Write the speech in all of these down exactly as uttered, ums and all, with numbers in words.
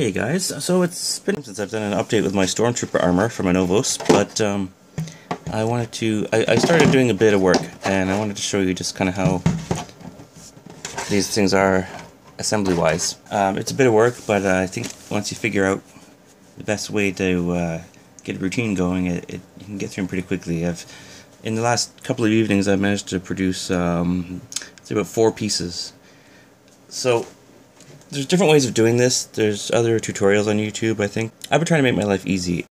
Hey guys, so it's been since I've done an update with my Stormtrooper armor from Anovos, but um, I wanted to, I, I started doing a bit of work, and I wanted to show you just kind of how these things are assembly-wise. Um, it's a bit of work, but uh, I think once you figure out the best way to uh, get a routine going, it, it, you can get through them pretty quickly. I've, in the last couple of evenings, I've managed to produce um, about four pieces. So there's different ways of doing this. There's other tutorials on YouTube, I think. I've been trying to make my life easy.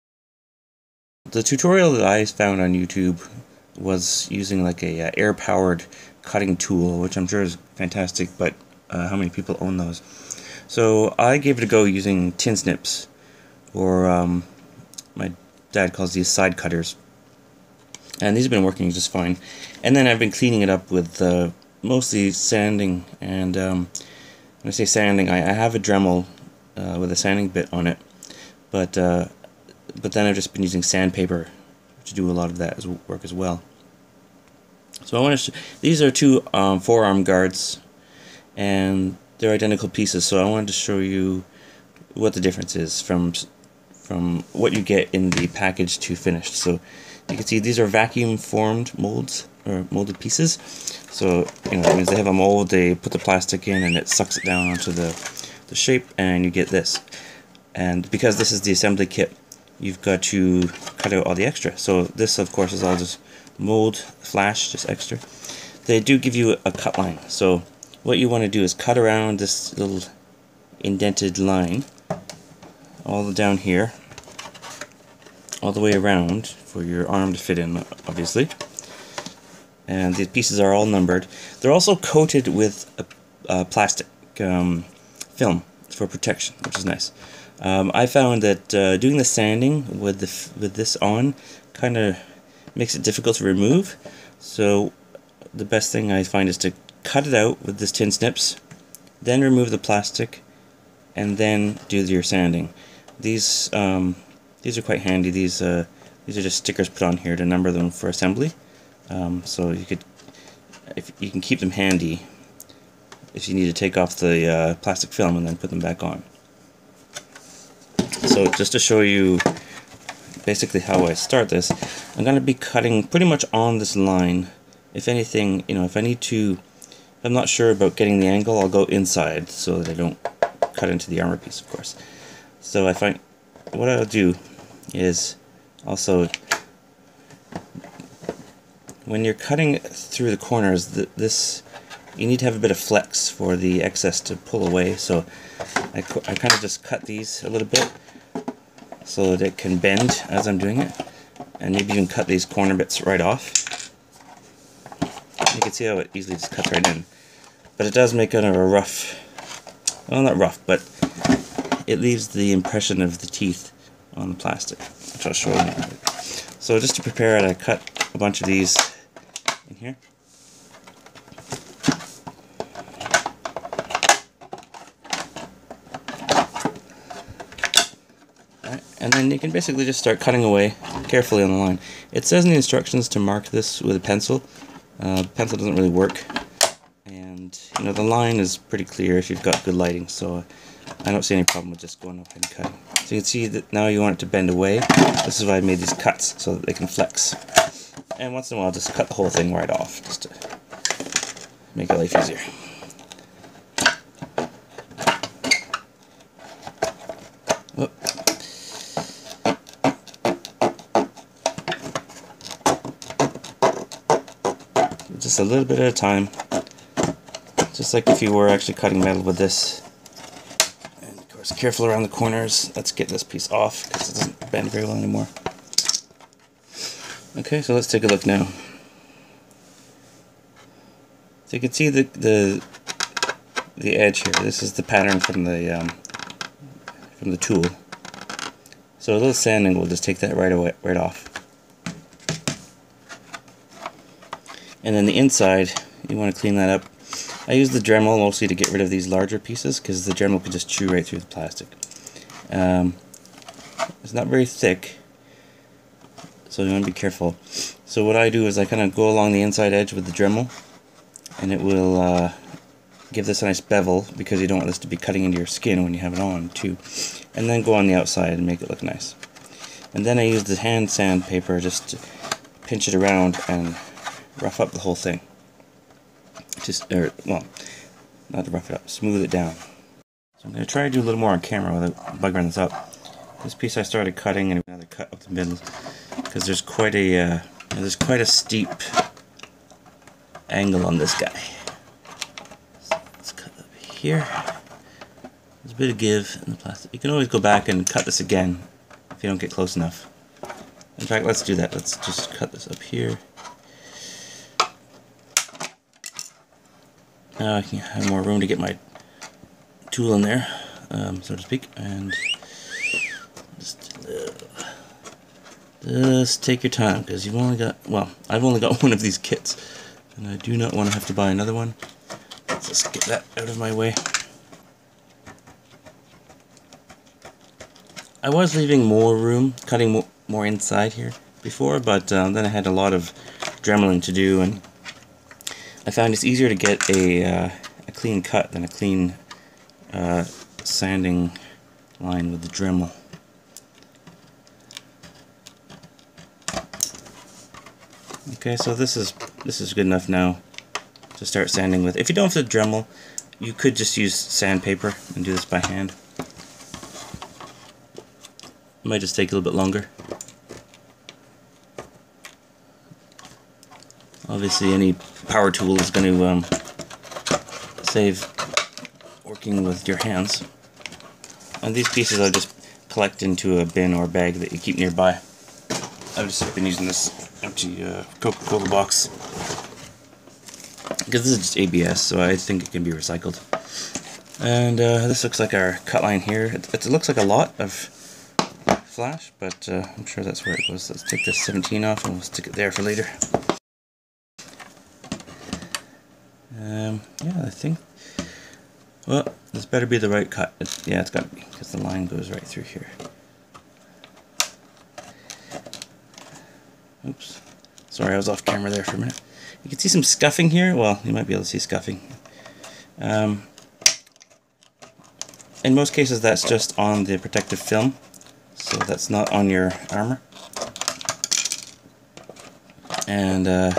The tutorial that I found on YouTube was using like a uh, air-powered cutting tool, which I'm sure is fantastic, but uh, how many people own those? So I gave it a go using tin snips, or um, my dad calls these side cutters. And these have been working just fine. And then I've been cleaning it up with uh, mostly sanding and... Um, When I say sanding, I, I have a Dremel uh, with a sanding bit on it, but uh, but then I've just been using sandpaper to do a lot of that as work as well. So I want to. These are two um, forearm guards, and they're identical pieces. So I wanted to show you what the difference is from from what you get in the package to finished. So you can see these are vacuum formed molds. Or molded pieces, so you know that means they have a mold. They put the plastic in, and it sucks it down onto the the shape, and you get this. And because this is the assembly kit, you've got to cut out all the extra. So this, of course, is all just mold, flash, just extra. They do give you a cut line. So what you want to do is cut around this little indented line, all down here, all the way around for your arm to fit in, obviously. And these pieces are all numbered. They're also coated with a, a plastic um, film for protection, which is nice. Um, I found that uh, doing the sanding with the f with this on kind of makes it difficult to remove. So the best thing I find is to cut it out with this tin snips, then remove the plastic, and then do your sanding. These um, these are quite handy. These uh, these are just stickers put on here to number them for assembly. Um, so you could, if you can keep them handy, if you need to take off the uh, plastic film and then put them back on. So just to show you basically how I start this, I'm going to be cutting pretty much on this line. If anything, you know, if I need to, if I'm not sure about getting the angle, I'll go inside so that I don't cut into the armor piece, of course. So I find what I'll do is also. When you're cutting through the corners, th this you need to have a bit of flex for the excess to pull away. So I, I kind of just cut these a little bit so that it can bend as I'm doing it, and maybe even cut these corner bits right off. You can see how it easily just cuts right in, but it does make kind of a rough, well, not rough, but it leaves the impression of the teeth on the plastic, which I'll show you. So just to prepare it, I cut a bunch of these in here. Right. And then you can basically just start cutting away carefully on the line. It says in the instructions to mark this with a pencil. Uh, the pencil doesn't really work, and you know the line is pretty clear if you've got good lighting, so I don't see any problem with just going up and cutting. So you can see that now you want it to bend away. This is why I made these cuts, so that they can flex. And once in a while, just cut the whole thing right off, just to make your life easier. Whoop. Just a little bit at a time, just like if you were actually cutting metal with this. And of course, careful around the corners. Let's get this piece off because it doesn't bend very well anymore. Okay, so let's take a look now. So you can see the the the edge here. This is the pattern from the um, from the tool. So a little sanding will just take that right away, right off. And then the inside, you want to clean that up. I use the Dremel mostly to get rid of these larger pieces because the Dremel could just chew right through the plastic. Um, it's not very thick. So you want to be careful. So what I do is I kind of go along the inside edge with the Dremel, and it will uh, give this a nice bevel, because you don't want this to be cutting into your skin when you have it on too. And then go on the outside and make it look nice. And then I use the hand sandpaper just to pinch it around and rough up the whole thing. Just, or, well, not to rough it up, smooth it down. So I'm going to try to do a little more on camera without buggering this up. This piece I started cutting, and another cut up the middle, because there's quite a uh, there's quite a steep angle on this guy. So let's cut up here. There's a bit of give in the plastic. You can always go back and cut this again if you don't get close enough. In fact, let's do that. Let's just cut this up here. Now I can have more room to get my tool in there, um, so to speak, and. Just take your time, because you've only got, well, I've only got one of these kits, and I do not want to have to buy another one. Let's just get that out of my way. I was leaving more room, cutting mo more inside here before, but um, then I had a lot of dremeling to do, and I found it's easier to get a, uh, a clean cut than a clean uh, sanding line with the Dremel. Okay, so this is this is good enough now to start sanding with. If you don't have the Dremel, you could just use sandpaper and do this by hand. It might just take a little bit longer. Obviously, any power tool is going to um, save working with your hands. And these pieces I'll just collect into a bin or bag that you keep nearby. I've just been using this empty uh, Coca-Cola box, because this is just A B S, so I think it can be recycled. And uh, this looks like our cut line here. It, it looks like a lot of flash, but uh, I'm sure that's where it goes. Let's take this seventeen off and we'll stick it there for later. Um, yeah, I think, well, this better be the right cut. It, yeah, it's got to be, because the line goes right through here. Oops, sorry, I was off camera there for a minute. You can see some scuffing here. Well, you might be able to see scuffing. Um, in most cases, that's just on the protective film, so that's not on your armor. And uh,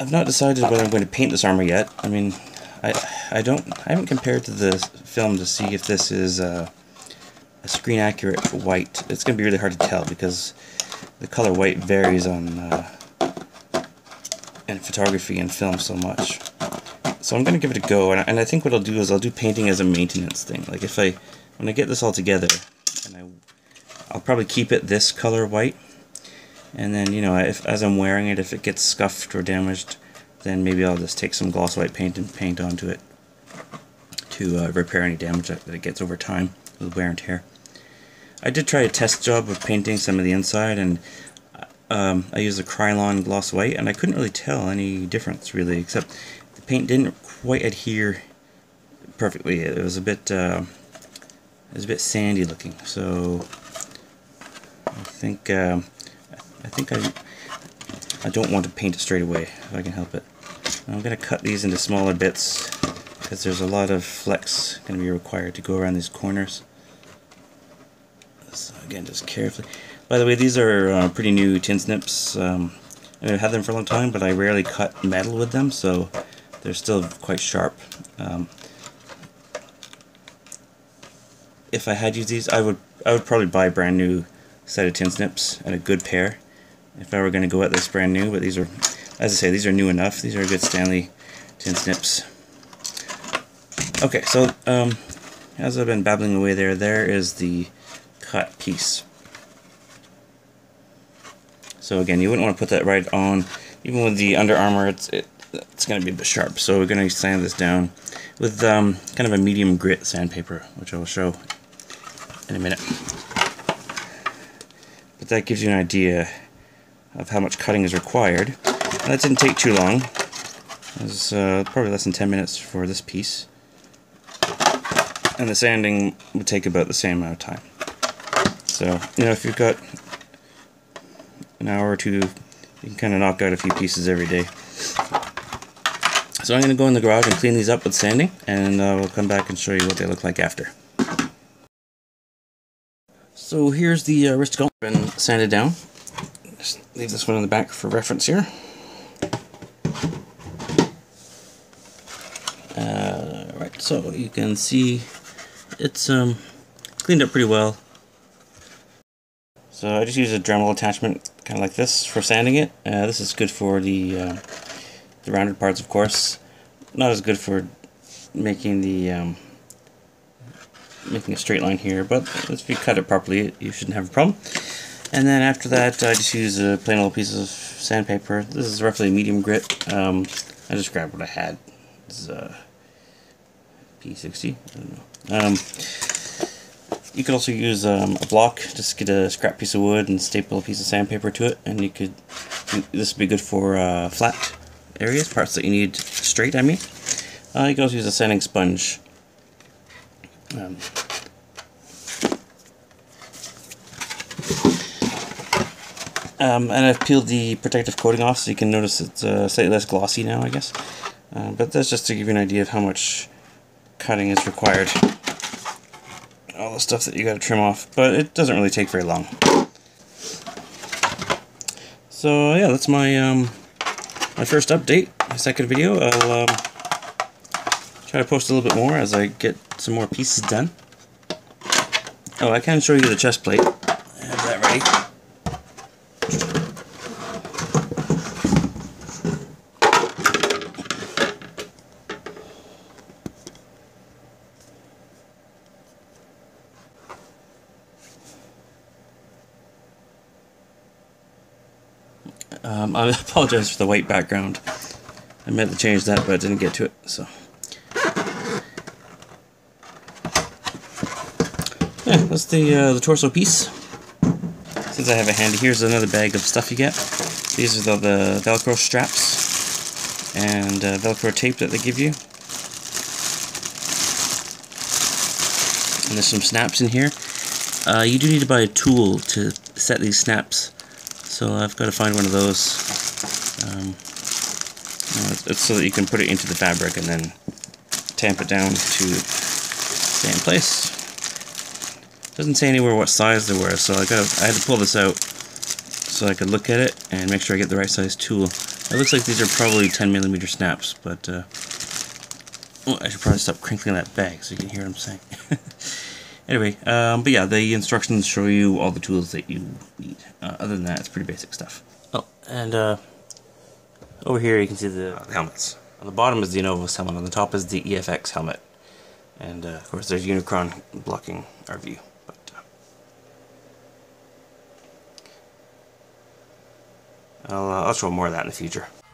I've not decided whether I'm going to paint this armor yet. I mean, I I don't I haven't compared to the film to see if this is. Uh, A screen accurate white. It's going to be really hard to tell, because the color white varies on uh, in photography and film so much. So I'm going to give it a go, and I, and I think what I'll do is I'll do painting as a maintenance thing. Like if I, when I get this all together, and I, I'll probably keep it this color white, and then you know, if as I'm wearing it, if it gets scuffed or damaged, then maybe I'll just take some gloss white paint and paint onto it to uh, repair any damage that it gets over time. With wear and tear. I did try a test job of painting some of the inside, and um, I used a Krylon gloss white, and I couldn't really tell any difference really, except the paint didn't quite adhere perfectly. It was a bit, uh, it was a bit sandy looking. So I think, um, I think I, I don't want to paint it straight away if I can help it. I'm going to cut these into smaller bits, because there's a lot of flex going to be required to go around these corners. So again, just carefully. By the way, these are uh, pretty new tin snips. Um, I mean, I've had them for a long time, but I rarely cut metal with them, so they're still quite sharp. Um, if I had used these, I would I would probably buy a brand new set of tin snips and a good pair if I were going to go at this brand new. But these are, as I say, these are new enough. These are good Stanley tin snips. Okay, so um, as I've been babbling away there, there is the cut piece. So again, you wouldn't want to put that right on. Even with the Under Armour, it's, it, it's going to be a bit sharp. So we're going to sand this down with um, kind of a medium grit sandpaper, which I will show in a minute. But that gives you an idea of how much cutting is required. And that didn't take too long. It was uh, probably less than ten minutes for this piece. And the sanding would take about the same amount of time. So, you know, if you've got an hour or two You can kind of knock out a few pieces every day. So I'm going to go in the garage and clean these up with sanding, and uh, we'll come back and show you what they look like after. So here's the uh, wrist guard, been sanded down. Just leave this one in the back for reference here. Uh, right, so you can see it's um, cleaned up pretty well. So I just use a Dremel attachment, kind of like this, for sanding it. Uh, this is good for the uh, the rounded parts, of course. Not as good for making the um, making a straight line here, but if you cut it properly, you shouldn't have a problem. And then after that, I just use a plain old piece of sandpaper. This is roughly medium grit. Um, I just grabbed what I had. This is a P sixty. I don't know. Um, you could also use um, a block. Just get a scrap piece of wood and staple a piece of sandpaper to it, and you could. This would be good for uh, flat areas, parts that you need straight. I mean, uh, you could also use a sanding sponge. Um, Um, and I've peeled the protective coating off, so you can notice it's uh, slightly less glossy now, I guess. Uh, but that's just to give you an idea of how much cutting is required. All the stuff that you got to trim off, but it doesn't really take very long. So yeah, that's my um, my first update. My second video, I'll um, try to post a little bit more as I get some more pieces done. Oh, I can show you the chest plate. I have that ready. Um, I apologize for the white background. I meant to change that, but I didn't get to it. So, yeah, that's the uh, the torso piece. Since I have it handy, here's another bag of stuff you get. These are the, the Velcro straps and uh, Velcro tape that they give you. And there's some snaps in here. Uh, you do need to buy a tool to set these snaps. So I've got to find one of those, um, it's so that you can put it into the fabric and then tamp it down to stay in place. Doesn't say anywhere what size they were, so I got I had to pull this out so I could look at it and make sure I get the right size tool. It looks like these are probably ten millimeter snaps, but uh, oh, I should probably stop crinkling that bag so you can hear what I'm saying. Anyway, um, but yeah, the instructions show you all the tools that you need. Uh, other than that, it's pretty basic stuff. Oh, and uh, over here you can see the, uh, the helmets. On the bottom is the Anovos helmet, on the top is the E F X helmet. And uh, of course there's Unicron blocking our view. But, uh, I'll, uh, I'll show more of that in the future.